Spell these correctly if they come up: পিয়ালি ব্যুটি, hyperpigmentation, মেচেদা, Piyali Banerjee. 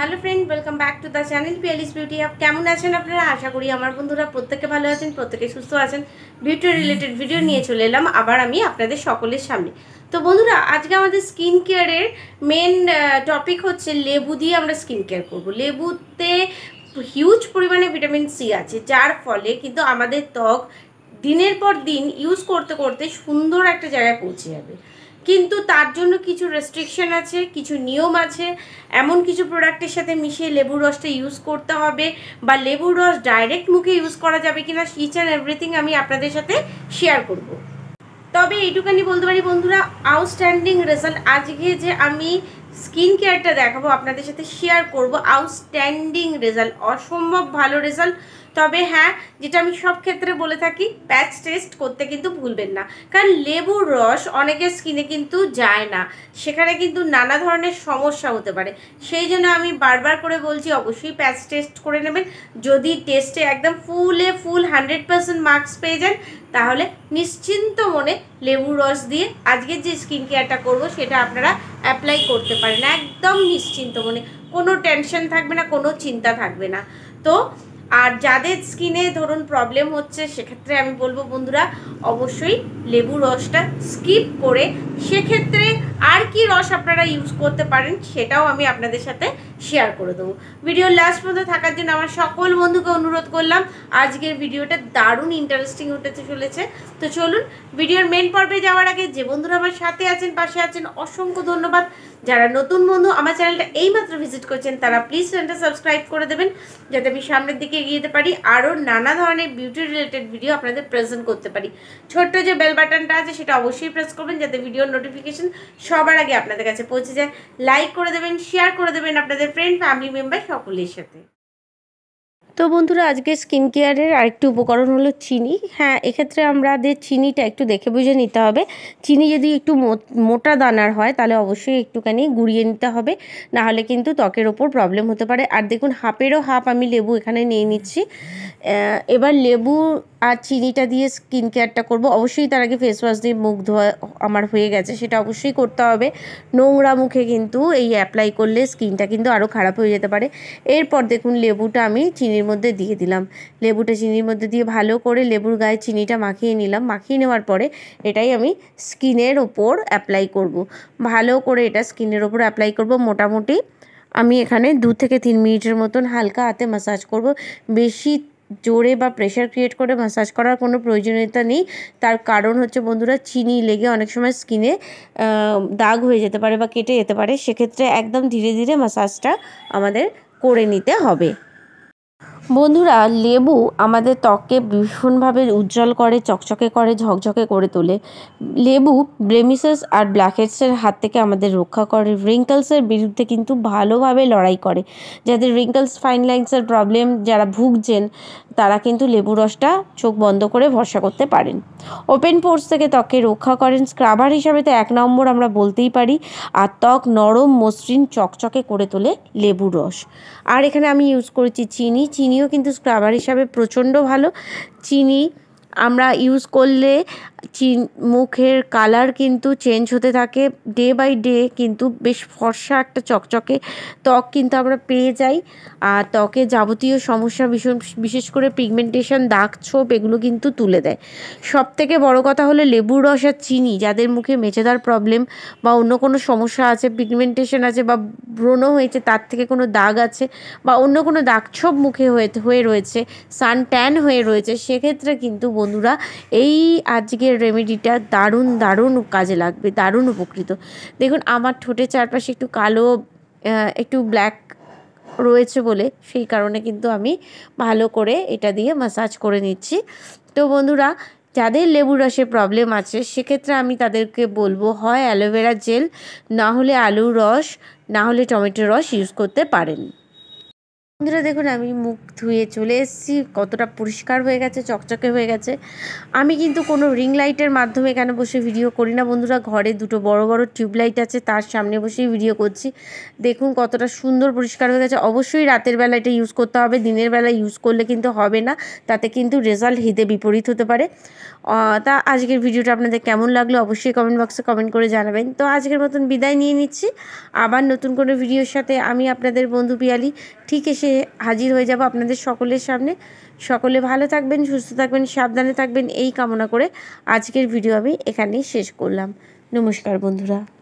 Hello friend welcome back to the channel Piyali's beauty. आप कैमन आছেন আপনারা? आशा करी हमारे बंधुरा प्रत्येके ভালো আছেন, প্রত্যেকে সুস্থ আছেন। বিউটি রিলেটেড ভিডিও নিয়ে চলে এলাম আবার আমি আপনাদের সকলের সামনে। তো বন্ধুরা আজকে আমাদের স্কিন কেয়ারের মেন টপিক হচ্ছে লেবু দিয়ে আমরা স্কিন কেয়ার করব। লেবুতে হিউজ পরিমাণে ভিটামিন সি আছে, যার ফলে কিন্তু আমাদের ত্বক দিনের পর দিন ইউজ করতে করতে সুন্দর একটা জায়গায় পৌঁছে যাবে। কিন্তু তার জন্য কিছু রেস্ট্রিকশন আছে, কিছু নিয়ম আছে। এমন কিছু প্রোডাক্টের সাথে মিশিয়ে লেবুর রসটা ইউজ করতে হবে বা লেবুর রস ডাইরেক্ট মুখে ইউজ করা যাবে কিনা ইচ অ্যান্ড এভরিথিং আমি আপনাদের সাথে শেয়ার করব। তবে এইটুকানি বলতে পারি বন্ধুরা, আউটস্ট্যান্ডিং রেজাল্ট আজকে যে আমি স্কিন কেয়ারটা দেখাবো আপনাদের সাথে শেয়ার করব, আউটস্ট্যান্ডিং রেজাল্ট, অসম্ভব ভালো রেজাল্ট। তবে হ্যাঁ, যেটা আমি সব ক্ষেত্রে বলে থাকি, প্যাচ টেস্ট করতে কিন্তু ভুলবেন না, কারণ লেবুর রস অনেকের স্কিনে কিন্তু যায় না, সেখানে কিন্তু নানা ধরনের সমস্যা হতে পারে। সেই জন্য আমি বারবার করে বলছি অবশ্যই প্যাচ টেস্ট করে নেবেন। যদি টেস্টে একদম ফুল 100% মার্কস পেয়ে যান তাহলে নিশ্চিন্ত মনে লেবুর রস দিয়ে আজকের যে স্কিন কেয়ারটা করবো সেটা আপনারা অ্যাপ্লাই করতে পারেন একদম নিশ্চিন্ত মনে। কোনো টেনশন থাকবে না, কোনো চিন্তা থাকবে না। তো আর যাদের স্কিনে ধরুন প্রবলেম হচ্ছে, সেক্ষেত্রে আমি বলবো বন্ধুরা অবশ্যই লেবু রসটা স্কিপ করে সেক্ষেত্রে আর কি রস আপনারা ইউজ করতে পারেন সেটাও আমি আপনাদের সাথে শেয়ার করে দেবো। ভিডিও লাস্ট পর্যন্ত থাকার জন্য আমার সকল বন্ধুকে অনুরোধ করলাম। আজকের ভিডিওটা দারুণ ইন্টারেস্টিং হতে চলেছে। তো চলুন ভিডিওর মেন পর্বে যাওয়ার আগে যে বন্ধুরা আমার সাথে আছেন, পাশে আছেন, অসংখ্য ধন্যবাদ। যারা নতুন বন্ধু আমার চ্যানেলটা এইমাত্র ভিজিট করছেন তারা প্লিজ চ্যানেলটা সাবস্ক্রাইব করে দেবেন, যাতে আমি সামনের দিকে এগিয়ে যেতে পারি, আরও নানা ধরনের বিউটি রিলেটেড ভিডিও আপনাদের প্রেজেন্ট করতে পারি। ছোট্ট যে বেল বাটনটা আছে সেটা অবশ্যই প্রেস করবেন, যাতে ভিডিওর নোটিফিকেশন সবার আগে আপনাদের কাছে পৌঁছে যায়। লাইক করে দেবেন, শেয়ার করে দেবেন আপনাদের ফ্রেন্ড ফ্যামিলি মেম্বার সকলের সাথে। তো বন্ধুরা আজকে স্কিন কেয়ারের আরেকটি উপকরণ হলো চিনি। হ্যাঁ, এক্ষেত্রে আমাদের চিনিটা একটু দেখে বুঝে নিতে হবে। চিনি যদি একটু মোটা দানার হয় তাহলে অবশ্যই একটুখানি গুঁড়িয়ে নিতে হবে, নাহলে কিন্তু ত্বকের ওপর প্রবলেম হতে পারে। আর দেখুন হাফেরও হাফ আমি লেবু এখানে নিয়ে নিচ্ছি। এবার লেবু আর চিনিটা দিয়ে স্কিন কেয়ারটা করব। অবশ্যই তার আগে ফেস ওয়াশ দিয়ে মুখ ধোয়া আমার হয়ে গেছে, সেটা অবশ্যই করতে হবে। নোংরা মুখে কিন্তু এই অ্যাপ্লাই করলে স্কিনটা কিন্তু আরও খারাপ হয়ে যেতে পারে। এরপর দেখুন লেবুটা আমি চিনির মধ্যে দিয়ে দিলাম। লেবুটা চিনির মধ্যে দিয়ে ভালো করে লেবুর গায়ে চিনিটা মাখিয়ে নিলাম। মাখিয়ে নেওয়ার পরে এটাই আমি স্কিনের ওপর অ্যাপ্লাই করব। ভালো করে এটা স্কিনের ওপর অ্যাপ্লাই করব। মোটামুটি আমি এখানে 2 থেকে 3 মিনিটের মতন হালকা হাতে ম্যাসাজ করব। বেশি জোরে বা প্রেশার ক্রিয়েট করে ম্যাসাজ করার কোনো প্রয়োজনীয়তা নেই। তার কারণ হচ্ছে বন্ধুরা, চিনি লেগে অনেক সময় স্কিনে দাগ হয়ে যেতে পারে বা কেটে যেতে পারে। সেক্ষেত্রে একদম ধীরে ধীরে ম্যাসাজটা আমাদের করে নিতে হবে। বন্ধুরা লেবু আমাদের ত্বককে ভীষণভাবে উজ্জ্বল করে, চকচকে করে, ঝকঝকে করে তোলে। লেবু ব্লেমিশেস আর ব্ল্যাকহেডসের হাত থেকে আমাদের রক্ষা করে, রিঙ্কলসের বিরুদ্ধে কিন্তু ভালোভাবে লড়াই করে। যাদের রিঙ্কলস, ফাইন লাইনসের প্রবলেম যারা ভুগছেন তারা কিন্তু লেবু রসটা চোখ বন্ধ করে ভরসা করতে পারেন। ওপেন পোর্স থেকে ত্বককে রক্ষা করেন। স্ক্রাবার হিসাবে তো 1 নম্বর আমরা বলতেই পারি। আর ত্বক নরম, মসৃণ, চকচকে করে তোলে লেবু রস। আর এখানে আমি ইউজ করেছি চিনি। চিনিও কিন্তু স্ক্রাবার হিসাবে প্রচণ্ড ভালো। চিনি আমরা ইউজ করলে মুখের কালার কিন্তু চেঞ্জ হতে থাকে ডে বাই ডে, কিন্তু বেশ ফর্সা একটা চকচকে ত্বক কিন্তু আমরা পেয়ে যাই। আর ত্বকে যাবতীয় সমস্যা, বিশেষ করে পিগমেন্টেশন, দাগ ছোপ, এগুলো কিন্তু তুলে দেয়। সবথেকে বড় কথা হলো লেবুর রস আর চিনি যাদের মুখে মেচেদার প্রবলেম বা অন্য কোনো সমস্যা আছে, পিগমেন্টেশন আছে বা ব্রণ হয়েছে, তার থেকে কোনো দাগ আছে বা অন্য কোনো দাগ ছোপ মুখে হয়ে রয়েছে, সান ট্যান হয়ে রয়েছে, সেক্ষেত্রে কিন্তু বন্ধুরা এই আজকের রেমেডিটা দারুণ কাজে লাগবে, দারুণ উপকৃত। দেখুন আমার ঠোঁটের চারপাশে একটু কালো, একটু ব্ল্যাক রয়েছে বলে সেই কারণে কিন্তু আমি ভালো করে এটা দিয়ে ম্যাসাজ করে নিচ্ছি। তো বন্ধুরা যাদের লেবুর রসে প্রবলেম আছে সেক্ষেত্রে আমি তাদেরকে বলবো হয় অ্যালোভেরা জেল, না হলে আলুর রস, না হলে টমেটোর রস ইউজ করতে পারেন। বন্ধুরা দেখুন আমি মুখ ধুয়ে চলে এসেছি, কতটা পরিষ্কার হয়ে গেছে, চকচকে হয়ে গেছে। আমি কিন্তু কোনো রিং লাইটের মাধ্যমে এখানে বসে ভিডিও করি না বন্ধুরা, ঘরে দুটো বড় বড় টিউবলাইট আছে তার সামনে বসেই ভিডিও করছি। দেখুন কতটা সুন্দর পরিষ্কার হয়ে গেছে। অবশ্যই রাতের বেলা এটা ইউজ করতে হবে, দিনের বেলা ইউজ করলে কিন্তু হবে না, তাতে কিন্তু রেজাল্ট হিতে বিপরীত হতে পারে। তা আজকের ভিডিওটা আপনাদের কেমন লাগলো অবশ্যই কমেন্ট বক্সে কমেন্ট করে জানাবেন। তো আজকের মতন বিদায় নিয়ে নিচ্ছি, আবার নতুন কোনো ভিডিওর সাথে আমি আপনাদের বন্ধু পিয়ালি ঠিক এসে হাজির হয়ে যাব আপনাদের সকলের সামনে। সকলে ভালো থাকবেন, সুস্থ থাকবেন, সাবধানে থাকবেন এই কামনা করে আজকের ভিডিও আমি এখানেই শেষ করলাম। নমস্কার বন্ধুরা।